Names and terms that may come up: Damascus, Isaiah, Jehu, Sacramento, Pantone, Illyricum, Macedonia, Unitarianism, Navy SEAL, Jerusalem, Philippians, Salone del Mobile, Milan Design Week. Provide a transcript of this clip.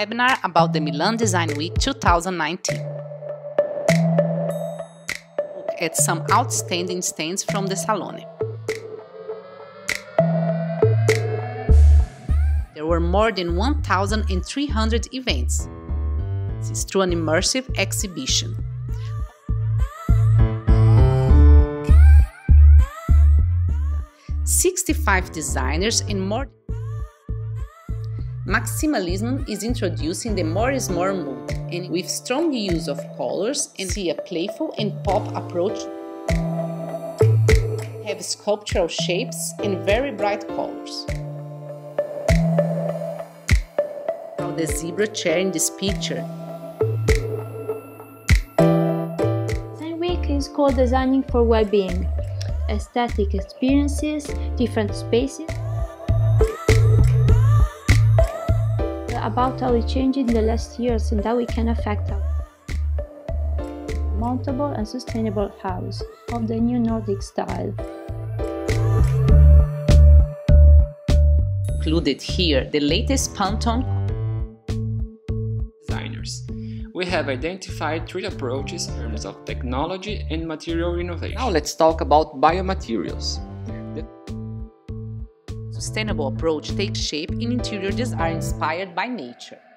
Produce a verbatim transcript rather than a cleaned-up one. webinar about the Milan Design Week two thousand nineteen. Look at some outstanding stands from the Salone. There were more than one thousand three hundred events. It's through an immersive exhibition. sixty-five designers and more. Maximalism is introduced in the more is more mood, and with strong use of colors and see a playful and pop approach. Have sculptural shapes and very bright colors. Now the zebra chair in this picture. Design Week is called Designing for Wellbeing. Aesthetic experiences, different spaces. About how it changed in the last years and how it can affect us. Mountable and sustainable house of the new Nordic style. Included here the latest Pantone designers. We have identified three approaches in terms of technology and material innovation. Now let's talk about biomaterials. Sustainable approach takes shape in interior design inspired by nature.